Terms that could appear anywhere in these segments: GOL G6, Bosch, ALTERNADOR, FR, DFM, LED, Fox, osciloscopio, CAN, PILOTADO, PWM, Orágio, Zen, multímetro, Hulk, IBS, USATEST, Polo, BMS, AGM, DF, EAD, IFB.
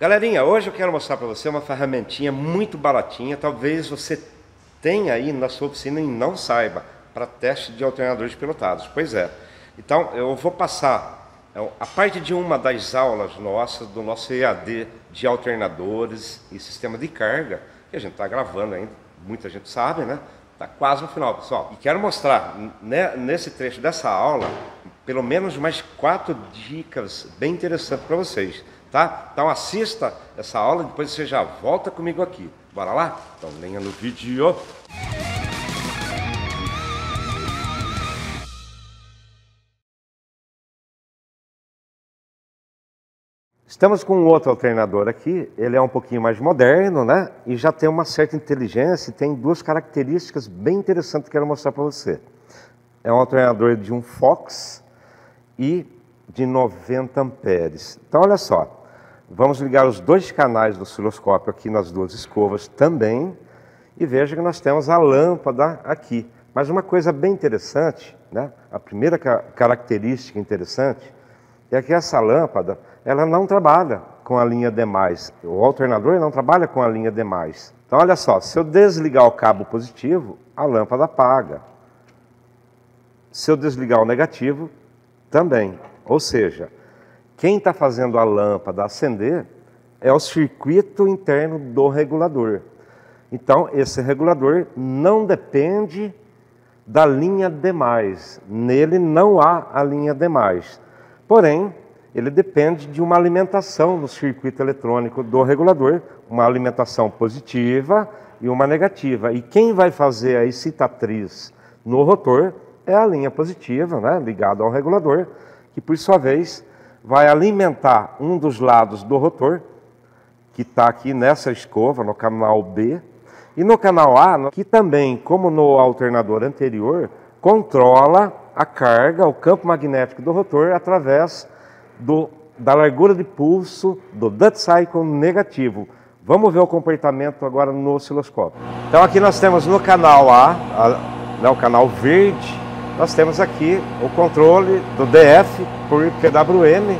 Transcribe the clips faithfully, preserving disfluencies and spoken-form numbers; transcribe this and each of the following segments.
Galerinha, hoje eu quero mostrar para você uma ferramentinha muito baratinha. Talvez você tenha aí na sua oficina e não saiba, para teste de alternadores pilotados. Pois é. Então eu vou passar a parte de uma das aulas nossas, do nosso E A D de alternadores e sistema de carga, que a gente está gravando ainda, muita gente sabe, né? Está quase no final, pessoal. E quero mostrar, né, nesse trecho dessa aula, pelo menos mais quatro dicas bem interessantes para vocês, tá? Então assista essa aula, depois você já volta comigo aqui. Bora lá? Então venha no vídeo. Estamos com outro alternador aqui, ele é um pouquinho mais moderno, né? E já tem uma certa inteligência, tem duas características bem interessantes que eu quero mostrar para você. É um alternador de um Fox e de noventa amperes. Então olha só, vamos ligar os dois canais do osciloscópio aqui nas duas escovas também, e veja que nós temos a lâmpada aqui. Mas uma coisa bem interessante, né? A primeira ca- característica interessante é que essa lâmpada, ela não trabalha com a linha D mais. O alternador não trabalha com a linha D mais. Então, olha só, se eu desligar o cabo positivo, a lâmpada apaga. Se eu desligar o negativo, também. Ou seja, quem está fazendo a lâmpada acender é o circuito interno do regulador. Então, esse regulador não depende da linha D mais. Nele não há a linha D mais. Porém, ele depende de uma alimentação no circuito eletrônico do regulador, uma alimentação positiva e uma negativa. E quem vai fazer a excitatriz no rotor é a linha positiva, né, ligada ao regulador, que por sua vez vai alimentar um dos lados do rotor, que está aqui nessa escova, no canal B, e no canal A, que também, como no alternador anterior, controla a carga, o campo magnético do rotor, através do, da largura de pulso do duty cycle negativo. Vamos ver o comportamento agora no osciloscópio. Então aqui nós temos no canal A, a né, o canal verde, nós temos aqui o controle do D F por P W M,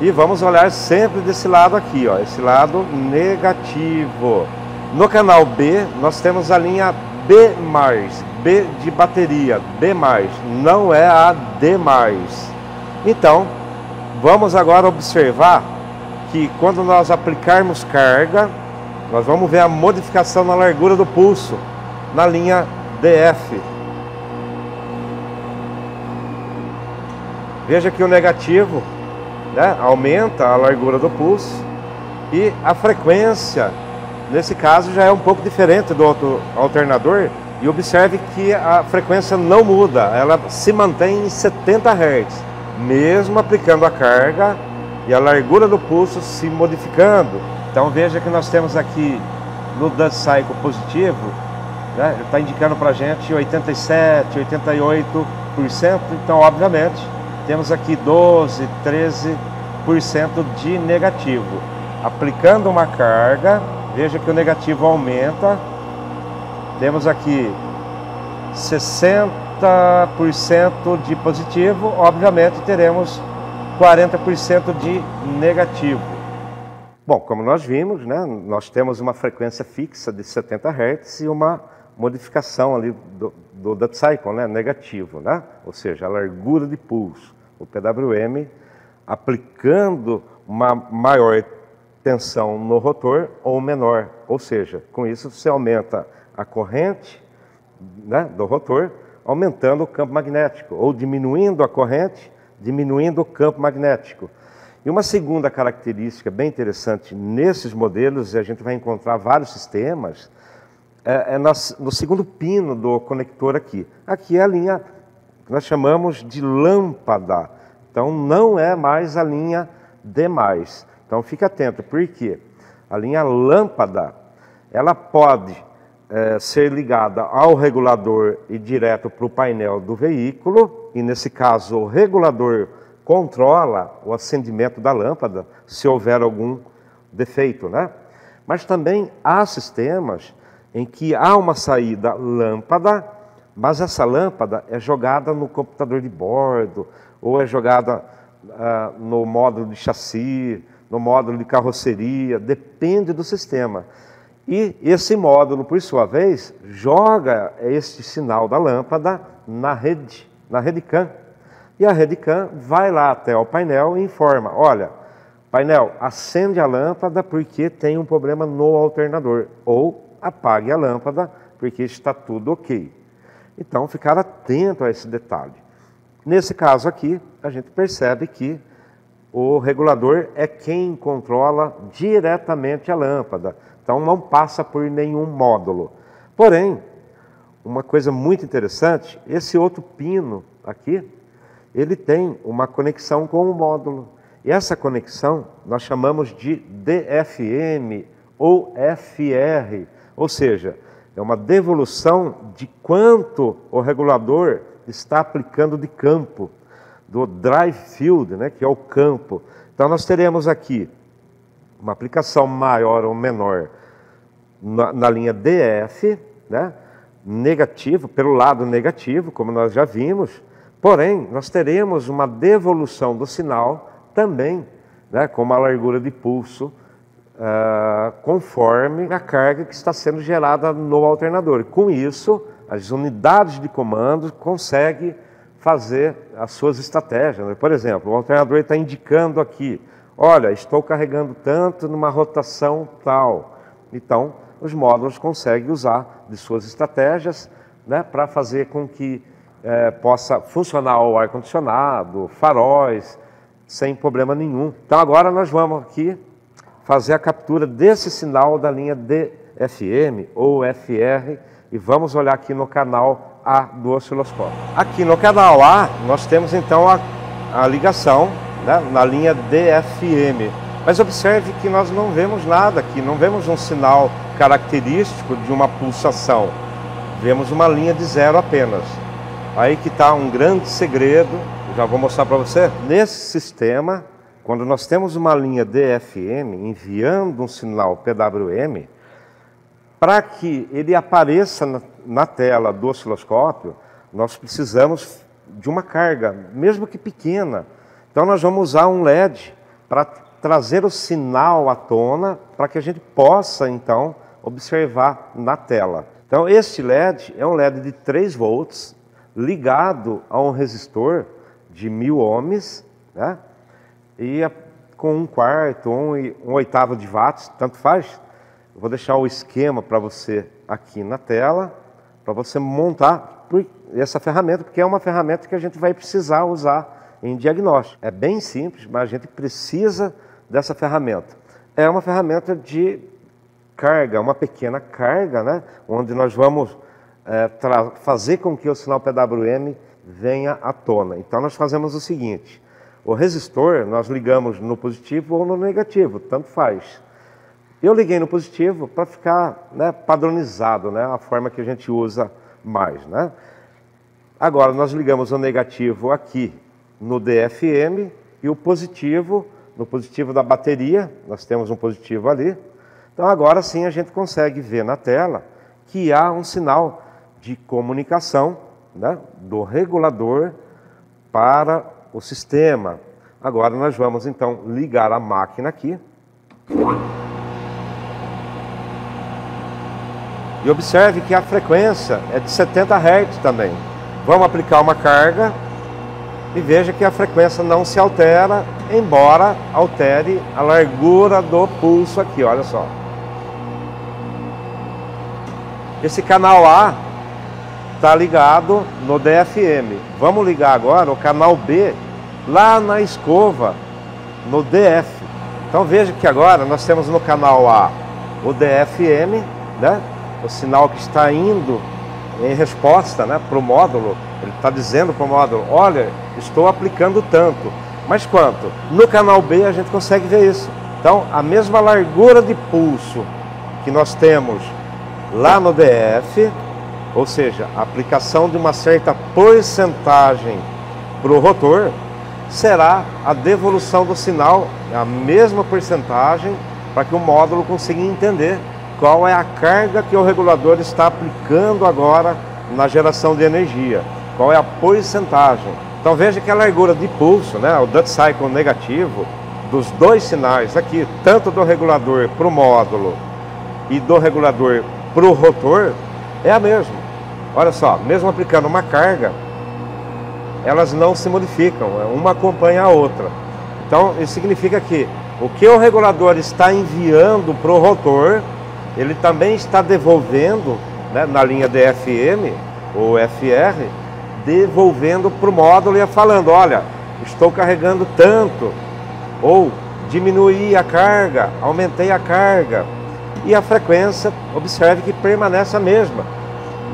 e vamos olhar sempre desse lado aqui, ó, esse lado negativo. No canal B nós temos a linha B mais, B de bateria, B mais, não é a D mais. Então, vamos agora observar que quando nós aplicarmos carga, nós vamos ver a modificação na largura do pulso, na linha D F. Veja que o negativo, né, aumenta a largura do pulso, e a frequência, nesse caso, já é um pouco diferente do outro alternador. E observe que a frequência não muda, ela se mantém em setenta hertz, mesmo aplicando a carga e a largura do pulso se modificando. Então veja que nós temos aqui no duty cycle positivo, né, está indicando para a gente oitenta e sete, oitenta e oito por cento, então obviamente temos aqui doze, treze por cento de negativo. Aplicando uma carga, veja que o negativo aumenta. Temos aqui sessenta por cento de positivo, obviamente teremos quarenta por cento de negativo. Bom, como nós vimos, né, nós temos uma frequência fixa de setenta hertz e uma modificação ali do, do duty cycle, né, negativo, né? Ou seja, a largura de pulso, o P W M, aplicando uma maior tensão no rotor ou menor. Ou seja, com isso você aumenta a corrente, né, do rotor, aumentando o campo magnético, ou diminuindo a corrente, diminuindo o campo magnético. E uma segunda característica bem interessante nesses modelos, e a gente vai encontrar vários sistemas, é, é nas, no segundo pino do conector aqui. Aqui é a linha que nós chamamos de lâmpada, então não é mais a linha D mais. Então fique atento, porque a linha lâmpada, ela pode É, ser ligada ao regulador e direto para o painel do veículo, e nesse caso o regulador controla o acendimento da lâmpada se houver algum defeito, né? Mas também há sistemas em que há uma saída lâmpada, mas essa lâmpada é jogada no computador de bordo, ou é jogada ah, no módulo de chassi, no módulo de carroceria, depende do sistema. E esse módulo, por sua vez, joga este sinal da lâmpada na rede, na rede CAN. E a rede CAN vai lá até o painel e informa, olha, painel, acende a lâmpada porque tem um problema no alternador. Ou apague a lâmpada porque está tudo ok. Então, ficar atento a esse detalhe. Nesse caso aqui, a gente percebe que o regulador é quem controla diretamente a lâmpada. Então não passa por nenhum módulo. Porém, uma coisa muito interessante, esse outro pino aqui, ele tem uma conexão com o módulo. E essa conexão nós chamamos de D F M ou F R, ou seja, é uma devolução de quanto o regulador está aplicando de campo, do drive field, né, que é o campo. Então nós teremos aqui uma aplicação maior ou menor na, na linha D F, né? Negativo, pelo lado negativo, como nós já vimos. Porém, nós teremos uma devolução do sinal também, né? Com uma largura de pulso uh, conforme a carga que está sendo gerada no alternador. Com isso, as unidades de comando conseguem fazer as suas estratégias. Né? Por exemplo, o alternador está indicando aqui, olha, estou carregando tanto numa rotação tal. Então, os módulos conseguem usar de suas estratégias, né, para fazer com que eh, possa funcionar o ar-condicionado, faróis, sem problema nenhum. Então, agora nós vamos aqui fazer a captura desse sinal da linha D F M ou F R e vamos olhar aqui no canal A do osciloscópio. Aqui no canal A, nós temos então a, a ligação na linha D F M, mas observe que nós não vemos nada aqui, não vemos um sinal característico de uma pulsação, vemos uma linha de zero apenas. Aí que está um grande segredo, já vou mostrar para você. Nesse sistema, quando nós temos uma linha D F M enviando um sinal P W M, para que ele apareça na, na tela do osciloscópio, nós precisamos de uma carga, mesmo que pequena. Então nós vamos usar um L E D para trazer o sinal à tona, para que a gente possa então observar na tela. Então este L E D é um L E D de três volts ligado a um resistor de mil ohms, né? E é com um quarto ou um, um oitavo de watts, tanto faz. Eu vou deixar o esquema para você aqui na tela, para você montar essa ferramenta, porque é uma ferramenta que a gente vai precisar usar em diagnóstico. É bem simples, mas a gente precisa dessa ferramenta. É uma ferramenta de carga, uma pequena carga, né? Onde nós vamos é, fazer com que o sinal P W M venha à tona. Então nós fazemos o seguinte, o resistor nós ligamos no positivo ou no negativo, tanto faz. Eu liguei no positivo para ficar, né, padronizado, né? A forma que a gente usa mais, né? Agora nós ligamos o negativo aqui no D F M e o positivo, no positivo da bateria, nós temos um positivo ali. Então agora sim a gente consegue ver na tela que há um sinal de comunicação, né, do regulador para o sistema. Agora nós vamos então ligar a máquina aqui. E observe que a frequência é de setenta hertz também. Vamos aplicar uma carga. E veja que a frequência não se altera, embora altere a largura do pulso aqui, olha só. Esse canal A está ligado no D F M. Vamos ligar agora o canal B lá na escova, no D F. Então veja que agora nós temos no canal A o D F M, né? O sinal que está indo em resposta, né, para o módulo. Ele está dizendo para o módulo, olha, estou aplicando tanto. Mas quanto? No canal B a gente consegue ver isso. Então, a mesma largura de pulso que nós temos lá no D F, ou seja, a aplicação de uma certa porcentagem para o rotor, será a devolução do sinal, a mesma porcentagem, para que o módulo consiga entender qual é a carga que o regulador está aplicando agora na geração de energia. Qual é a porcentagem? Então veja que a largura de pulso, né, o duty cycle negativo, dos dois sinais aqui, tanto do regulador para o módulo e do regulador para o rotor, é a mesma. Olha só, mesmo aplicando uma carga, elas não se modificam, uma acompanha a outra. Então, isso significa que o que o regulador está enviando para o rotor, ele também está devolvendo, né, na linha D F M ou F R, devolvendo para o módulo e falando, olha, estou carregando tanto, ou diminuí a carga, aumentei a carga. E a frequência, observe que permanece a mesma.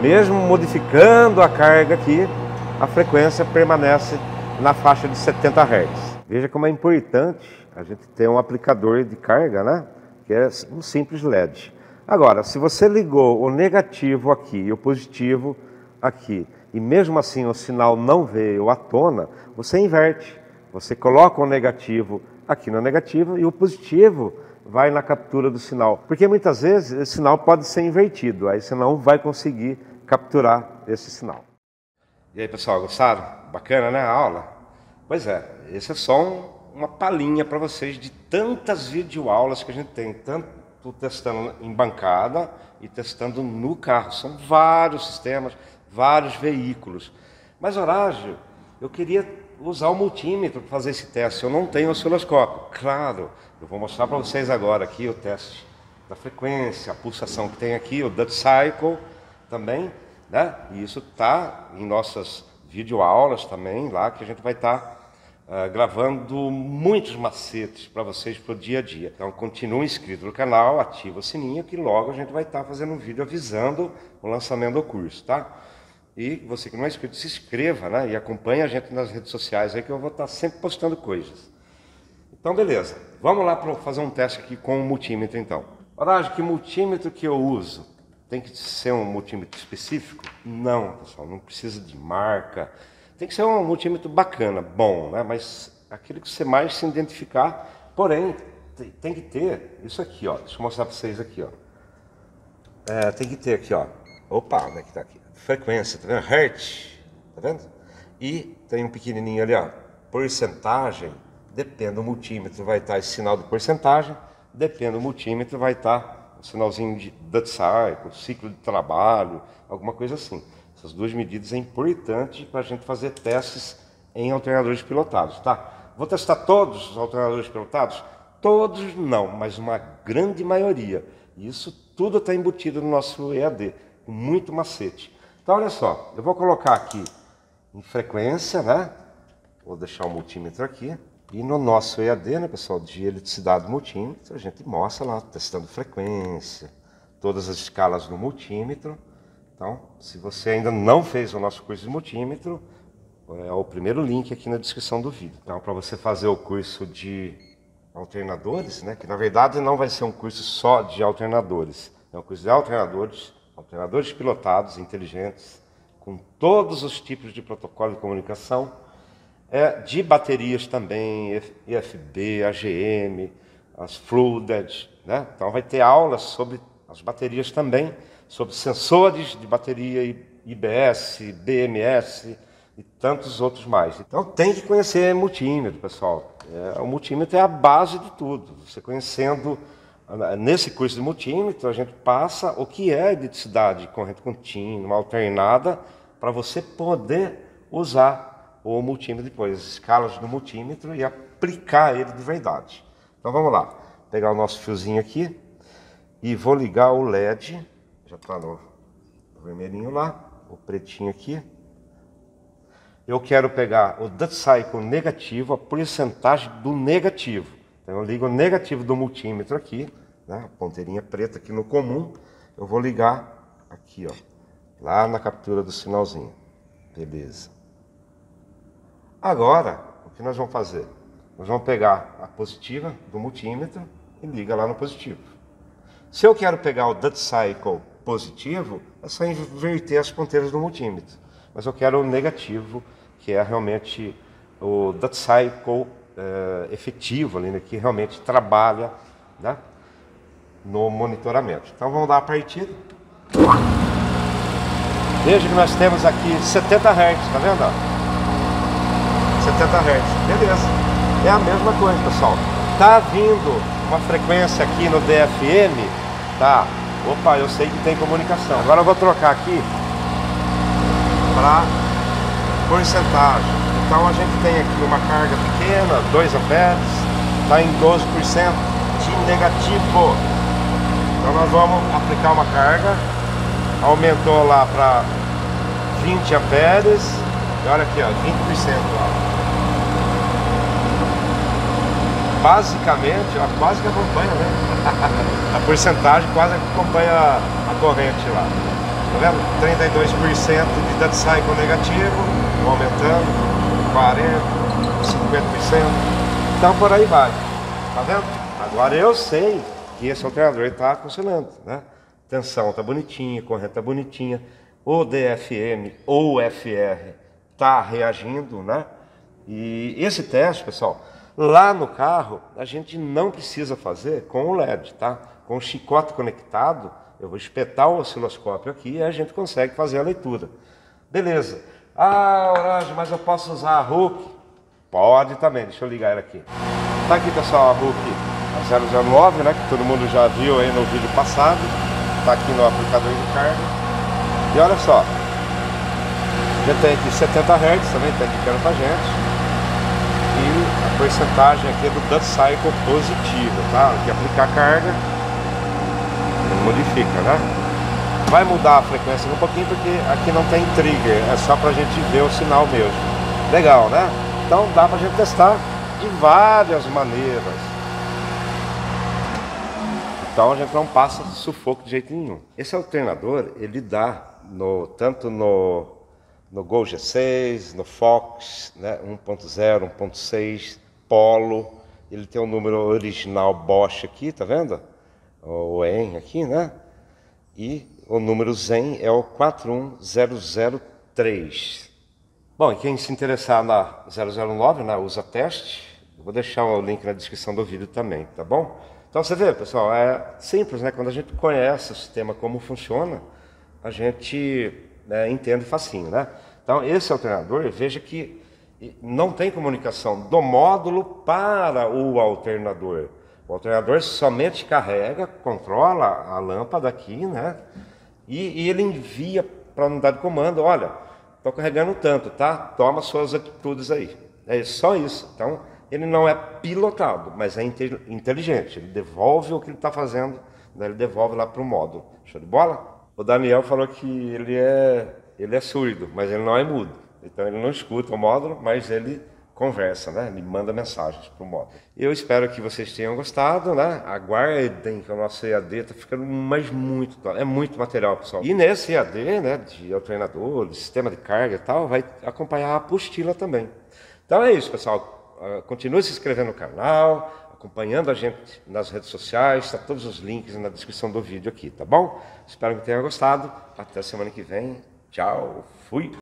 Mesmo modificando a carga aqui, a frequência permanece na faixa de setenta hertz. Veja como é importante a gente ter um aplicador de carga, né? Que é um simples L E D. Agora, se você ligou o negativo aqui e o positivo aqui, e mesmo assim o sinal não veio à tona, você inverte. Você coloca o negativo aqui na negativa e o positivo vai na captura do sinal. Porque muitas vezes esse sinal pode ser invertido, aí você não vai conseguir capturar esse sinal. E aí, pessoal, gostaram? Bacana, né, a aula? Pois é, esse é só um, uma palhinha para vocês de tantas videoaulas que a gente tem, tanto testando em bancada e testando no carro. São vários sistemas, vários veículos. Mas, Orágio, eu queria usar o multímetro para fazer esse teste. Eu não tenho osciloscópio. Claro, eu vou mostrar para vocês agora aqui o teste da frequência, a pulsação que tem aqui, o Dutch Cycle também. Né? E isso está em nossas videoaulas também, lá que a gente vai estar tá, uh, gravando muitos macetes para vocês para o dia a dia. Então continue inscrito no canal, ativa o sininho que logo a gente vai estar tá fazendo um vídeo avisando o lançamento do curso, tá? E você que não é inscrito, se inscreva, né? E acompanhe a gente nas redes sociais aí que eu vou estar tá sempre postando coisas. Então beleza, vamos lá para fazer um teste aqui com o multímetro então. Orágio, que multímetro que eu uso? Tem que ser um multímetro específico? Não, pessoal, não precisa de marca. Tem que ser um multímetro bacana, bom, né? Mas aquele que você mais se identificar. Porém, tem que ter isso aqui, ó. Deixa eu mostrar para vocês aqui, ó. É, tem que ter aqui, ó. Opa, onde é que tá aqui? Frequência, tá vendo? Hertz, tá vendo? E tem um pequenininho ali, ó. Porcentagem, depende do multímetro, vai estar esse sinal de porcentagem. Depende do multímetro, vai estar sinalzinho de Dutch Cycle, ciclo de trabalho, alguma coisa assim. Essas duas medidas é importante para a gente fazer testes em alternadores pilotados, tá? Vou testar todos os alternadores pilotados? Todos não, mas uma grande maioria. Isso tudo está embutido no nosso E A D, com muito macete. Então olha só, eu vou colocar aqui em frequência, né? Vou deixar o multímetro aqui. E no nosso E A D, né, pessoal, de eletricidade do multímetro, a gente mostra lá, testando frequência, todas as escalas do multímetro. Então, se você ainda não fez o nosso curso de multímetro, é o primeiro link aqui na descrição do vídeo. Então, para você fazer o curso de alternadores, né, que na verdade não vai ser um curso só de alternadores, é um curso de alternadores, alternadores pilotados, inteligentes, com todos os tipos de protocolo de comunicação, É, de baterias também, I F B, A G M, as fluided, né? Então vai ter aulas sobre as baterias também, sobre sensores de bateria, I B S, B M S e tantos outros mais. Então tem que conhecer multímetro, pessoal. É, o multímetro é a base de tudo. Você conhecendo, nesse curso de multímetro, a gente passa o que é eletricidade, corrente contínua, alternada, para você poder usar ou o multímetro depois, as escalas do multímetro e aplicar ele de verdade. Então vamos lá, pegar o nosso fiozinho aqui e vou ligar o L E D, já está no vermelhinho lá, o pretinho aqui. Eu quero pegar o Dutch Cycle negativo, a porcentagem do negativo. Então eu ligo o negativo do multímetro aqui, né, a ponteirinha preta aqui no comum, eu vou ligar aqui, ó, lá na captura do sinalzinho, beleza. Agora, o que nós vamos fazer? Nós vamos pegar a positiva do multímetro e liga lá no positivo. Se eu quero pegar o Dutch Cycle positivo, é só inverter as ponteiras do multímetro. Mas eu quero o negativo, que é realmente o Dutch Cycle é, efetivo, ali, né, que realmente trabalha, né, no monitoramento. Então vamos dar a partida. Veja que nós temos aqui setenta hertz, tá vendo? setenta hertz, beleza, é a mesma coisa, pessoal. tá vindo uma frequência aqui no D F M, tá? Opa, eu sei que tem comunicação. Agora eu vou trocar aqui para porcentagem. Então a gente tem aqui uma carga pequena, dois amperes, está em doze por cento de negativo. Então nós vamos aplicar uma carga, aumentou lá para vinte amperes, e olha aqui, ó, vinte por cento. Ó. Basicamente, ó, quase que acompanha, né? A porcentagem quase acompanha a, a corrente lá. Tá vendo? trinta e dois por cento de dead cycle negativo, aumentando, quarenta por cento, cinquenta por cento. Então por aí vai. Tá vendo? Agora eu sei que esse alternador está funcionando, né? Tensão tá bonitinha, corrente tá bonitinha. O D F M ou F R tá reagindo, né? E esse teste, pessoal, lá no carro, a gente não precisa fazer com o L E D, tá? Com o chicote conectado, eu vou espetar o osciloscópio aqui e a gente consegue fazer a leitura. Beleza. Ah, Orágio, mas eu posso usar a Hulk? Pode também, deixa eu ligar ela aqui. Tá aqui, pessoal, a Hulk zero zero nove, né? Que todo mundo já viu aí no vídeo passado. Tá aqui no aplicador de carga. E olha só. Já tem aqui setenta hertz, também tá indicando pra gente. E a porcentagem aqui é do dead cycle positivo, tá? Tem que aplicar carga, não modifica, né? Vai mudar a frequência um pouquinho porque aqui não tem trigger, é só pra gente ver o sinal mesmo. Legal, né? Então dá pra gente testar de várias maneiras. Então a gente não passa sufoco de jeito nenhum. Esse alternador, ele dá no, tanto no... no GOL G seis, no Fox, né, um ponto zero, um ponto seis, Polo. Ele tem o um número original Bosch aqui, tá vendo? O E N aqui, né? E o número Zen é o quatro um zero zero três. Bom, e quem se interessar na zero zero nove, na USATEST, eu vou deixar o link na descrição do vídeo também, tá bom? Então você vê, pessoal, é simples, né? Quando a gente conhece o sistema, como funciona, a gente... É, entendo facinho, né? Então esse alternador, veja que não tem comunicação do módulo para o alternador. O alternador somente carrega, controla a lâmpada aqui, né? E, e ele envia para a unidade de comando, olha, estou carregando tanto, tá? Toma suas atitudes aí. É só isso. Então ele não é pilotado, mas é inteligente. Ele devolve o que ele está fazendo, né? Ele devolve lá para o módulo. Show de bola? O Daniel falou que ele é, ele é surdo, mas ele não é mudo. Então ele não escuta o módulo, mas ele conversa, né? Ele manda mensagens para o módulo. Eu espero que vocês tenham gostado, né? Aguardem que o nosso E A D está ficando mais muito, é muito material, pessoal. E nesse E A D, né, de alternador, de sistema de carga e tal, vai acompanhar a apostila também. Então é isso, pessoal. Continue se inscrevendo no canal, acompanhando a gente nas redes sociais, tá todos os links na descrição do vídeo aqui, tá bom? Espero que tenha gostado, até semana que vem, tchau, fui!